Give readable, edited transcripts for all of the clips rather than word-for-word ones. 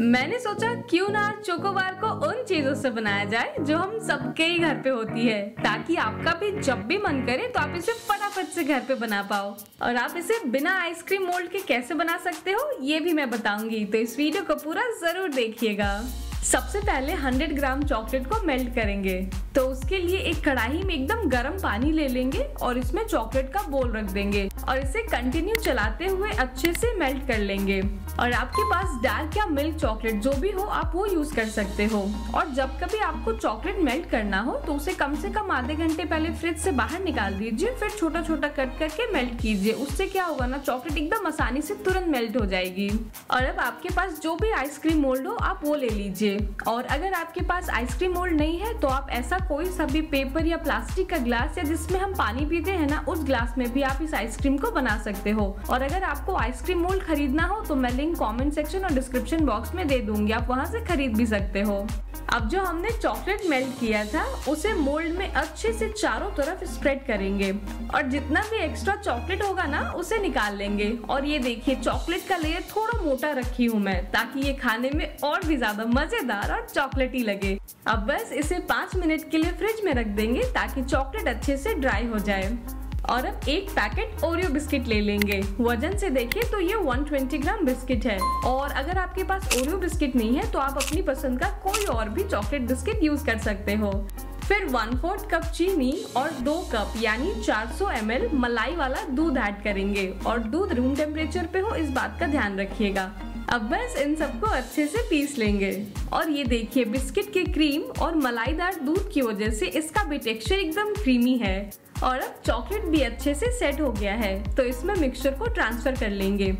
मैंने सोचा क्यों ना चोकोबार को उन चीजों से बनाया जाए जो हम सबके ही घर पे होती है, ताकि आपका भी जब भी मन करे तो आप इसे फटाफट से घर पे बना पाओ। और आप इसे बिना आइसक्रीम मोल्ड के कैसे बना सकते हो ये भी मैं बताऊंगी, तो इस वीडियो को पूरा जरूर देखिएगा। सबसे पहले 100 ग्राम चॉकलेट को मेल्ट करेंगे, तो उसके लिए एक कढ़ाई में एकदम गर्म पानी ले लेंगे और इसमें चॉकलेट का बोल रख देंगे और इसे कंटिन्यू चलाते हुए अच्छे से मेल्ट कर लेंगे। और आपके पास डार्क या मिल्क चॉकलेट जो भी हो आप वो यूज कर सकते हो। और जब कभी आपको चॉकलेट मेल्ट करना हो तो उसे कम से कम आधे घंटे पहले फ्रिज से बाहर निकाल दीजिए, फिर छोटा छोटा कट करके मेल्ट कीजिए। उससे क्या होगा ना, चॉकलेट एकदम आसानी से तुरंत मेल्ट हो जाएगी। और अब आपके पास जो भी आइसक्रीम मोल्ड हो आप वो ले लीजिए, और अगर आपके पास आइसक्रीम मोल्ड नहीं है तो आप ऐसा कोई सा भी पेपर या प्लास्टिक का ग्लास या जिसमें हम पानी पीते हैं ना उस ग्लास में भी आप इस आइसक्रीम को बना सकते हो। और अगर आपको आइसक्रीम मोल्ड खरीदना हो तो मैं लिंक कमेंट सेक्शन और डिस्क्रिप्शन बॉक्स में दे दूंगी, आप वहां से खरीद भी सकते हो। अब जो हमने चॉकलेट मेल्ट किया था उसे मोल्ड में अच्छे से चारों तरफ स्प्रेड करेंगे और जितना भी एक्स्ट्रा चॉकलेट होगा ना उसे निकाल लेंगे। और ये देखिए चॉकलेट का लेयर थोड़ा मोटा रखी हूँ मैं, ताकि ये खाने में और भी ज्यादा मजेदार और चॉकलेटी लगे। अब बस इसे 5 मिनट के लिए फ्रिज में रख देंगे ताकि चॉकलेट अच्छे से ड्राई हो जाए। और अब एक पैकेट ओरियो बिस्किट ले लेंगे, वजन से देखिए तो ये 120 ग्राम बिस्किट है। और अगर आपके पास ओरियो बिस्किट नहीं है तो आप अपनी पसंद का कोई और भी चॉकलेट बिस्किट यूज कर सकते हो। फिर 1/4 कप चीनी और 2 कप यानी 400 ml मलाई वाला दूध ऐड करेंगे, और दूध रूम टेम्परेचर पे हो इस बात का ध्यान रखिएगा। अब बस इन सबको अच्छे से पीस लेंगे। और ये देखिए बिस्किट के क्रीम और मलाईदार दूध की वजह से इसका भी टेक्सचर एकदम क्रीमी है। और अब चॉकलेट भी अच्छे से सेट हो गया है, तो इसमें मिक्सचर को ट्रांसफर कर लेंगे।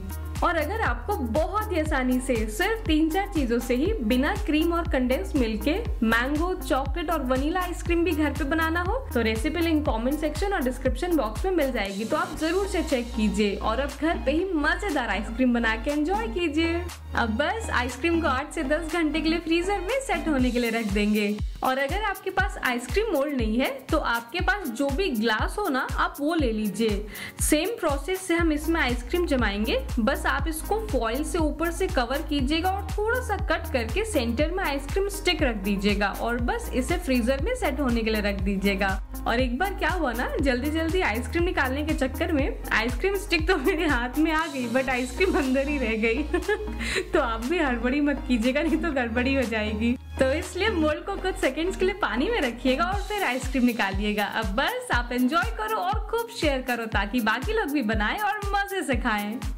और अगर आपको बहुत ही आसानी से सिर्फ 3-4 चीजों से ही बिना क्रीम और कंडेंस मिल्क के मैंगो, चॉकलेट और वनीला आइसक्रीम भी घर पे बनाना हो तो रेसिपी लिंक कमेंट सेक्शन और डिस्क्रिप्शन बॉक्स में मिल जाएगी, तो आप जरूर से चेक कीजिए। और अब घर पे ही मजेदार आइसक्रीम बना के एंजॉय कीजिए। अब बस आइसक्रीम को 8 से 10 घंटे के लिए फ्रीजर में सेट होने के लिए रख देंगे। और अगर आपके पास आइसक्रीम मोल्ड नहीं है तो आपके पास जो भी ग्लास हो ना आप वो ले लीजिए। सेम प्रोसेस से हम इसमें आइसक्रीम जमाएंगे, बस आप इसको फॉइल से ऊपर से कवर कीजिएगा और थोड़ा सा कट करके सेंटर में आइसक्रीम स्टिक रख दीजिएगा और बस इसे फ्रीजर में सेट होने के लिए रख दीजिएगा। और एक बार क्या हुआ ना, जल्दी जल्दी आइसक्रीम निकालने के चक्कर में आइसक्रीम स्टिक तो मेरे हाथ में आ गई बट आइसक्रीम अंदर ही रह गई तो आप भी हड़बड़ी मत कीजिएगा, नहीं तो गड़बड़ी हो जाएगी। तो इसलिए मोल्ड को कुछ सेकंड्स के लिए पानी में रखिएगा और फिर आइसक्रीम निकालिएगा। अब बस आप एंजॉय करो और खूब शेयर करो ताकि बाकी लोग भी बनाएं और मजे से खाएं।